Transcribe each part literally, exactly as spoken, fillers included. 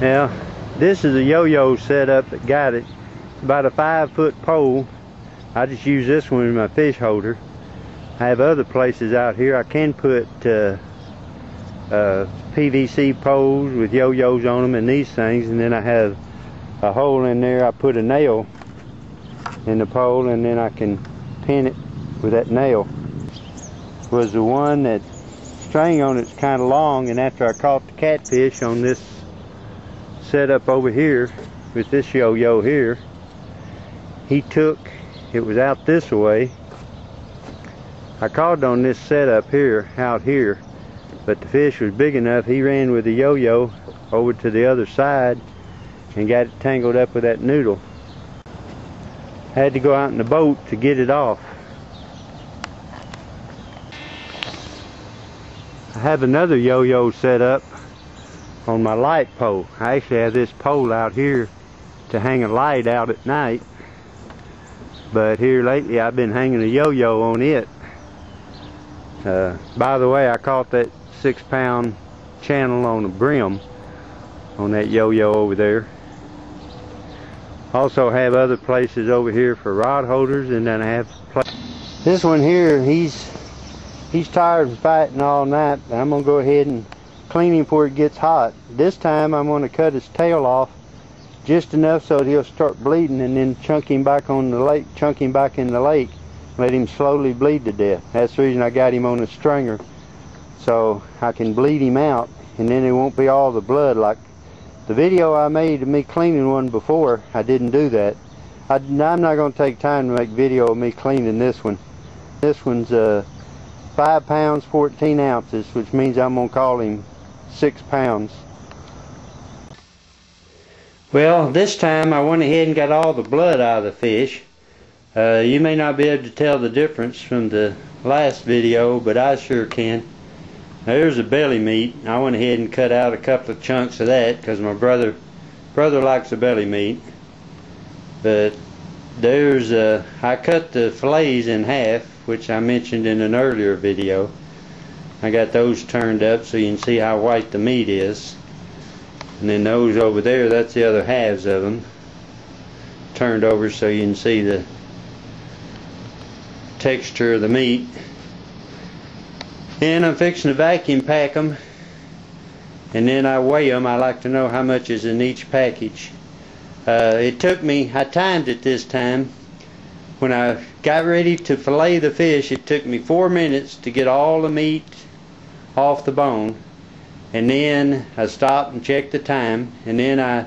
Now, this is a yo-yo setup that got it. It's about a five foot pole. I just use this one in my fish holder. I have other places out here. I can put uh, uh, P V C poles with yo-yos on them and these things, and then I have a hole in there. I put a nail in the pole, and then I can pin it with that nail. Was the one that string on it's kind of long, and after I caught the catfish on this setup over here with this yo-yo here, he took it was out this way. I caught on this setup here out here, but the fish was big enough. He ran with the yo-yo over to the other side and got it tangled up with that noodle. I had to go out in the boat to get it off. I have another yo-yo set up on my light pole. I actually have this pole out here to hang a light out at night, but here lately I've been hanging a yo-yo on it. Uh, by the way, I caught that six pound channel on the brim on that yo-yo over there. Also have other places over here for rod holders, and then I have this one here. He's he's tired of fighting all night. I'm gonna go ahead and clean him before it gets hot. This time I'm gonna cut his tail off just enough so that he'll start bleeding, and then chunk him back on the lake chunk him back in the lake, let him slowly bleed to death. That's the reason I got him on a stringer, so I can bleed him out, and then it won't be all the blood. Like the video I made of me cleaning one before, I didn't do that. I, I'm not going to take time to make video of me cleaning this one. This one's uh, five pounds fourteen ounces, which means I'm going to call him six pounds. Well, this time I went ahead and got all the blood out of the fish. Uh, you may not be able to tell the difference from the last video, but I sure can. Now, here's the belly meat. I went ahead and cut out a couple of chunks of that because my brother brother likes the belly meat. But there's uh, I cut the fillets in half, which I mentioned in an earlier video. I got those turned up so you can see how white the meat is. And then those over there, that's the other halves of them, turned over so you can see the texture of the meat. Then I'm fixing to vacuum pack them, and then I weigh them. I like to know how much is in each package. Uh, it took me, I timed it this time. When I got ready to fillet the fish, it took me four minutes to get all the meat off the bone, and then I stopped and checked the time, and then I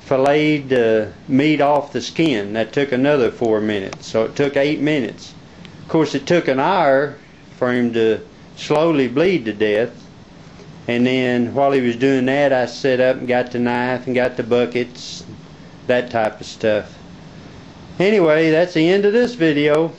filleted the meat off the skin. That took another four minutes, so it took eight minutes. Of course, it took an hour for him to slowly bleed to death, and then while he was doing that, I set up and got the knife and got the buckets, that type of stuff. Anyway, that's the end of this video.